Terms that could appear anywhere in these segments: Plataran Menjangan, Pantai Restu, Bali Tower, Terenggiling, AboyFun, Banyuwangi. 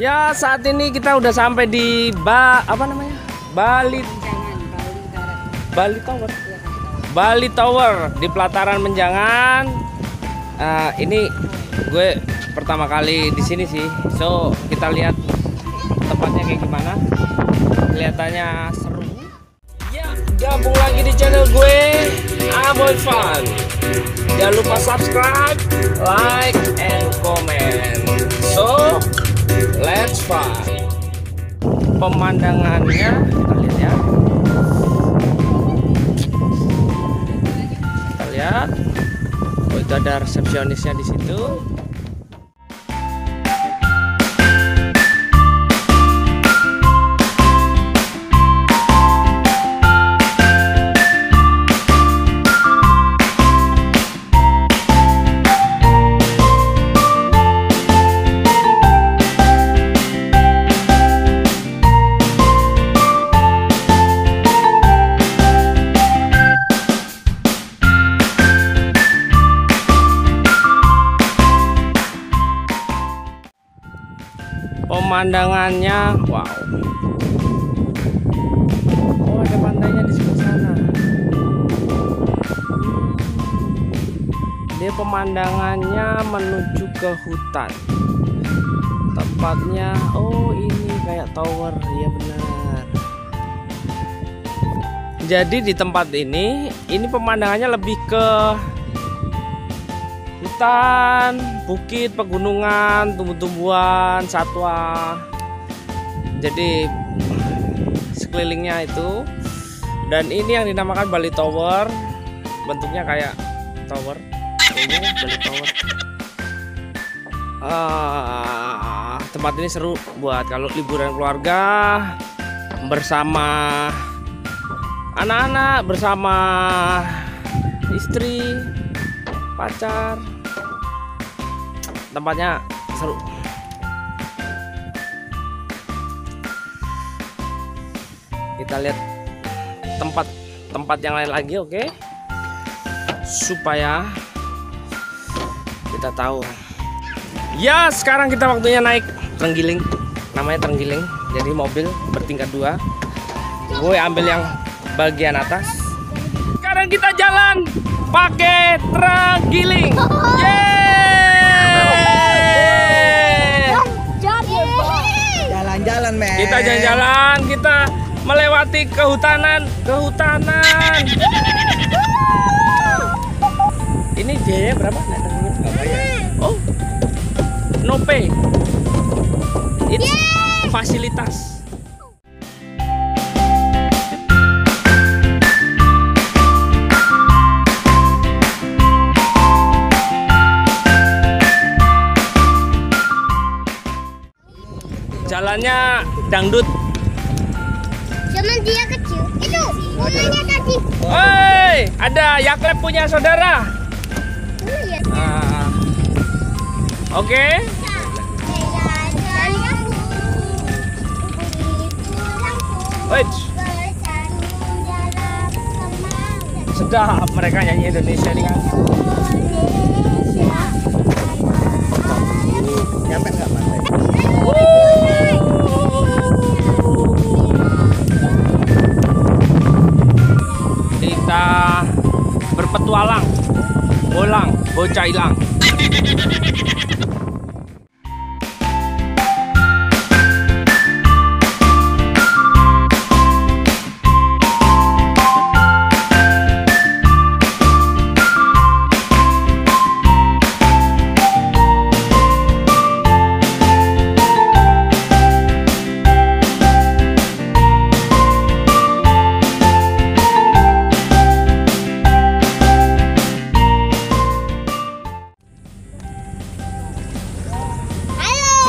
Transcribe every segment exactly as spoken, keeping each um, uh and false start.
Ya, saat ini kita udah sampai di ba apa namanya? Bali Bali Tower. Bali Tower di Plataran Menjangan. Uh, ini gue pertama kali di sini sih. So, kita lihat tempatnya kayak gimana. Kelihatannya seru. Ya, gabung lagi di channel gue, AboyFun. Jangan lupa subscribe, like, and comment. So, let's fun. Pemandangannya kita lihat ya. Kita lihat. Oh, itu ada resepsionisnya di situ. Pemandangannya wow. Oh, ada pantainya di sebelah sana. Dia pemandangannya menuju ke hutan. Tepatnya oh ini kayak tower, ya benar. Jadi di tempat ini, ini pemandangannya lebih ke hutan, bukit, pegunungan, tumbuh-tumbuhan, satwa. Jadi sekelilingnya itu. Dan ini yang dinamakan Bali Tower. Bentuknya kayak tower. Ini Bali Tower. Uh, tempat ini seru buat kalau liburan keluarga bersama anak-anak, bersama istri, pacar. Tempatnya seru. Kita lihat tempat-tempat yang lain lagi, oke? Okay? Supaya kita tahu. Ya, sekarang kita waktunya naik Terenggiling. Namanya Terenggiling. Jadi mobil bertingkat dua. Gue ambil yang bagian atas. Sekarang kita jalan pakai Terenggiling. Yeay! Jalan, men. Kita jalan-jalan, kita melewati kehutanan, kehutanan. Ini biaya berapa? Oh, no pay. It's yeah. Fasilitas. Jalannya dangdut. Cuman dia kecil. Itu bunganya tadi. Woi, ada Yaklep punya saudara. Iya. Ah. Oke. Okay. Wait. Sedap mereka nyanyi Indonesia nih kan. Nyampe enggak, Pak? Kita berpetualang, bolang, bocah hilang.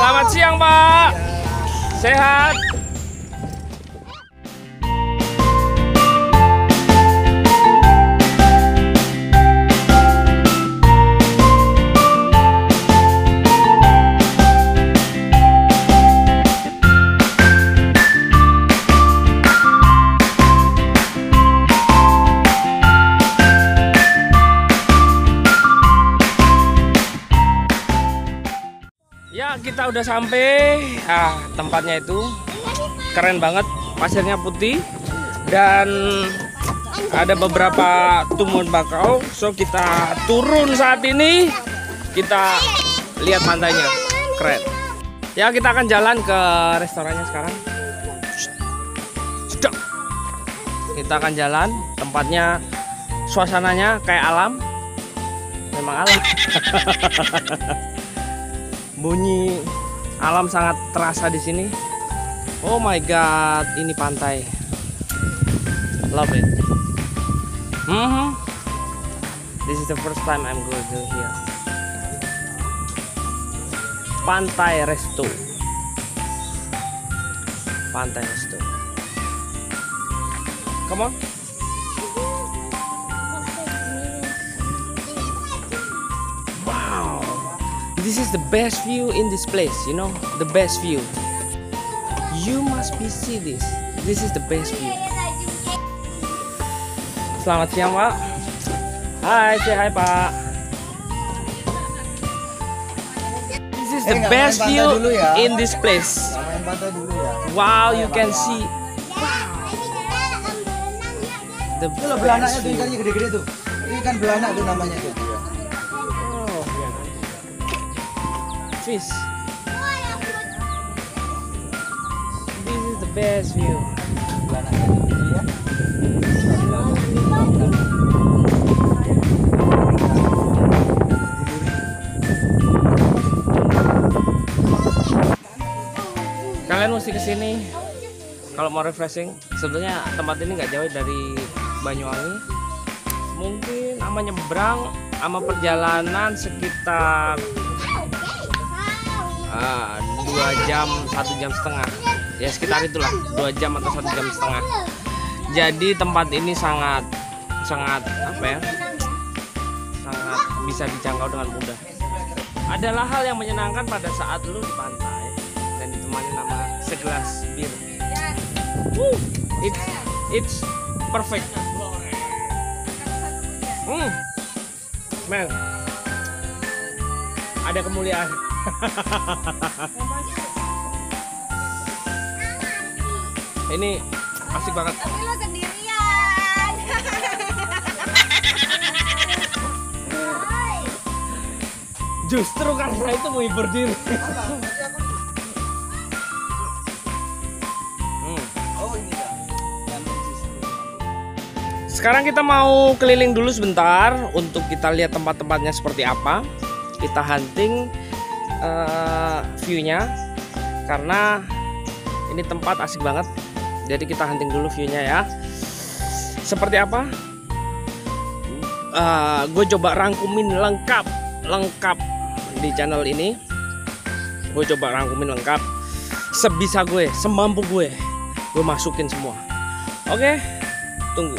Selamat siang, Pak. Sehat. kita udah sampai ah, tempatnya itu keren banget, pasirnya putih dan ada beberapa tumbuhan bakau. So kita turun saat ini, kita lihat pantainya keren. Ya, kita akan jalan ke restorannya sekarang. Kita akan jalan, tempatnya suasananya kayak alam, memang alam. Bunyi alam sangat terasa di sini. Oh my god, ini pantai. Love it. Mm-hmm. This is the first time I'm going to here. Pantai Restu. Pantai Restu. Come on. Wow. This is the best view in this place, you know? The best view. You must be see this. This is the best view. Selamat siang, Pak. Hai, say hi, Pak. This is the best view in this place. Wow, you can see. The belanaknya tuh, ikannya gede-gede tuh. Ikan belanak tuh namanya tuh. Oh, fish. This is the best view. Belanaknya tuh ya. Kalian mesti kesini kalau mau refreshing. Sebenarnya tempat ini nggak jauh dari Banyuwangi, mungkin ama nyebrang ama perjalanan sekitar uh, dua jam satu jam setengah ya, sekitar itulah dua jam atau satu jam setengah. Jadi tempat ini sangat sangat apa ya, sangat bisa dijangkau dengan mudah. Adalah hal yang menyenangkan pada saat lu di pantai dan ditemani sama segelas bir. Woo, it's it's perfect. Hmm, man, ada kemuliaan. Ini asik banget. Tapi lo sendirian. Justru karena itu menghibur diri. Sekarang kita mau keliling dulu sebentar untuk kita lihat tempat-tempatnya seperti apa. Kita hunting uh, view-nya karena ini tempat asik banget. Jadi kita hunting dulu view-nya ya. Seperti apa? Uh, gue coba rangkumin lengkap, lengkap di channel ini. Gue coba rangkumin lengkap sebisa gue, semampu gue. Gue masukin semua. Oke, tunggu.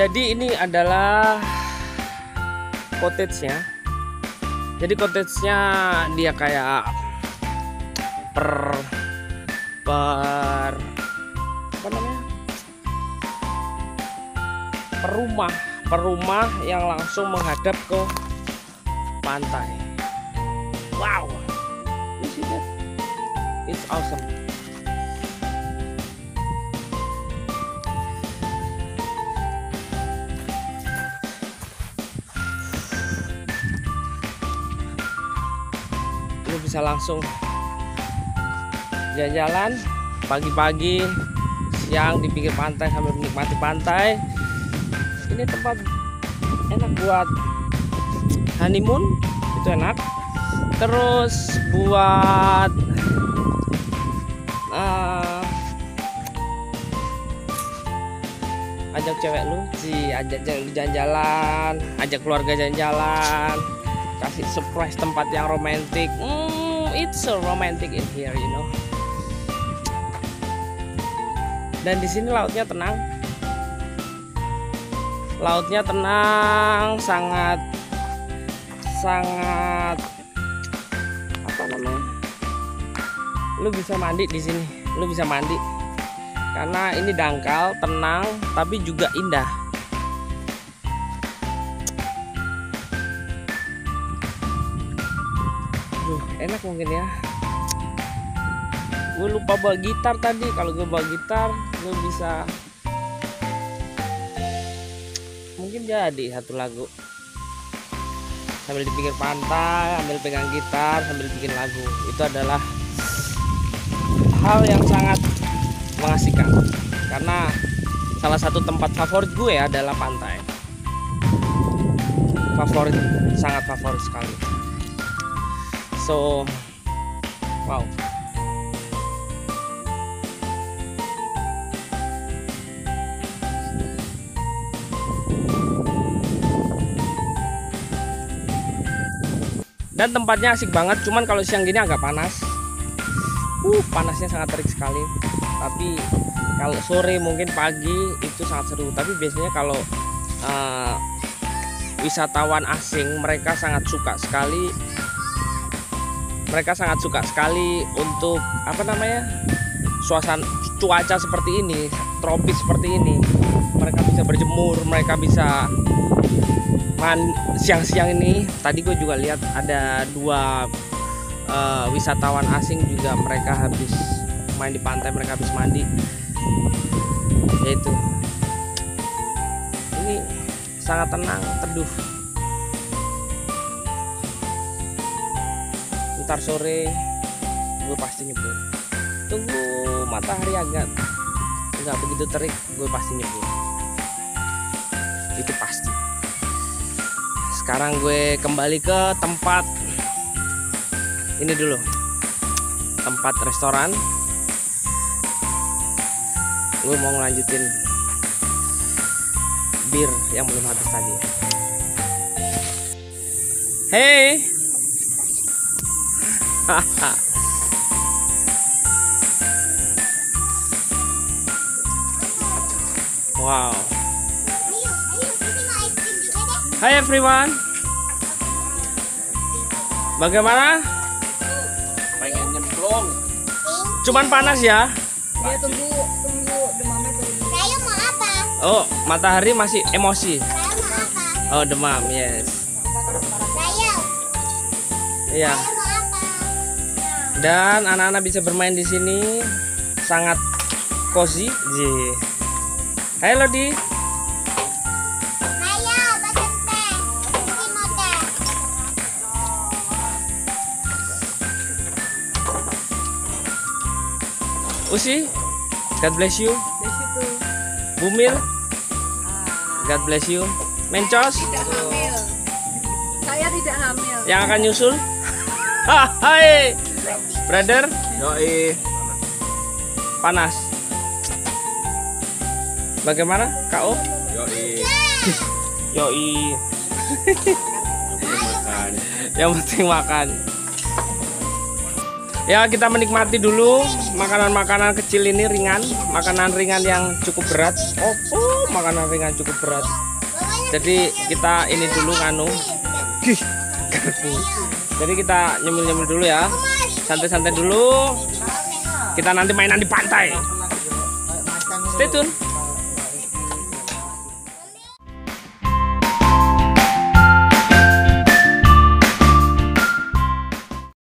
Jadi ini adalah cottage-nya. Jadi cottage-nya dia kayak per per apa namanya? Per rumah, per rumah yang langsung menghadap ke pantai. Wow. You see that? It's awesome. Bisa langsung jalan-jalan pagi-pagi, siang di pinggir pantai sambil menikmati pantai. Ini tempat enak buat honeymoon, itu enak. Terus buat uh, ajak cewek lu sih, ajak jalan-jalan, ajak keluarga jalan-jalan, kasih surprise tempat yang romantis. Hmm, it's so romantic in here, you know. Dan di sini lautnya tenang, lautnya tenang, sangat sangat apa namanya? Lu bisa mandi di sini, lu bisa mandi karena ini dangkal, tenang, tapi juga indah. Duh, enak mungkin ya. Gue lupa bawa gitar tadi. Kalau gue bawa gitar, gue bisa mungkin jadi satu lagu sambil di pinggir pantai, sambil pegang gitar, sambil bikin lagu. Itu adalah hal yang sangat mengasihkan karena salah satu tempat favorit gue adalah pantai. Favorit, sangat favorit sekali. So, wow. Dan tempatnya asik banget, cuman kalau siang gini agak panas. Uh, panasnya sangat terik sekali. Tapi kalau sore mungkin pagi itu sangat seru. Tapi biasanya kalau uh, wisatawan asing, mereka sangat suka sekali. Mereka sangat suka sekali untuk apa namanya? Suasana cuaca seperti ini, tropis seperti ini. Mereka bisa berjemur, mereka bisa siang-siang ini. Tadi gue juga lihat ada dua uh, wisatawan asing juga, mereka habis main di pantai, mereka habis mandi. Yaitu ini sangat tenang, teduh. Ntar sore gue pasti nyebur. Tunggu matahari agak nggak begitu terik, gue pasti nyebur. Itu pasti. Sekarang gue kembali ke tempat ini dulu, tempat restoran. Gue mau ngelanjutin bir yang belum habis tadi. Hey, wow. Hai everyone, bagaimana? Pengen nyemplung. Cuman panas ya? Ya tunggu, tunggu, demamnya tunggu. Saya mau apa? Oh, matahari masih emosi. Saya mau apa? Oh, demam, yes. Saya. Iya. Saya mau apa? Dan anak-anak bisa bermain di sini, sangat cozy. Jee. Hai Lodi. Usi, God bless you. Bless you too. Bumil, God bless you. Mencos, tidak hamil. Saya tidak hamil. Yang akan nyusul, hai, brother. Yoi. Panas. Bagaimana, K O? Yoi. Yoi. Makan. Yang penting makan. Ya, kita menikmati dulu makanan-makanan kecil ini, ringan, makanan ringan yang cukup berat. Oh, oh, makanan ringan cukup berat. Jadi kita ini dulu nganu. Jadi kita nyemil-nyemil dulu ya. Santai-santai dulu. Kita nanti mainan di pantai. Stay tune.